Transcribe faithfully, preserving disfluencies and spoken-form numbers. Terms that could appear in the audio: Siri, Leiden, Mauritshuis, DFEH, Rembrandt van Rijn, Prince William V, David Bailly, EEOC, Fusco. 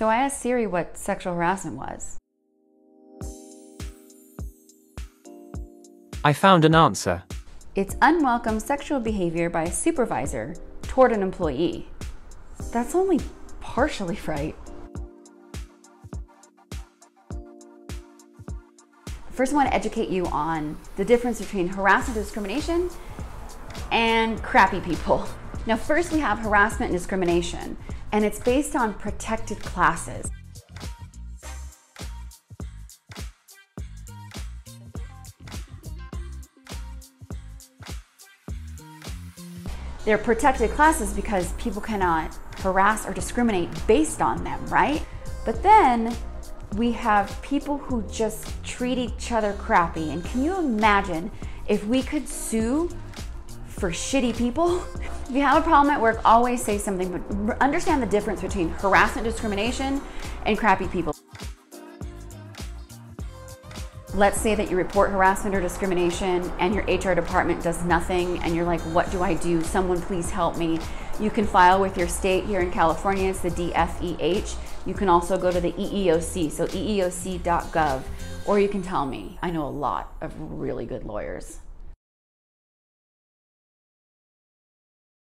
So I asked Siri what sexual harassment was. I found an answer. It's unwelcome sexual behavior by a supervisor toward an employee. That's only partially right. First, I want to educate you on the difference between harassment and discrimination and crappy people. Now, first we have harassment and discrimination, and it's based on protected classes. They're protected classes because people cannot harass or discriminate based on them, right? But then we have people who just treat each other crappy. And can you imagine if we could sue for shitty people? If you have a problem at work, always say something, but understand the difference between harassment, discrimination, and crappy people. Let's say that you report harassment or discrimination and your H R department does nothing and you're like, what do I do? Someone please help me. You can file with your state. Here in California, it's the D F E H. You can also go to the E E O C, so E E O C dot gov, or you can tell me. I know a lot of really good lawyers.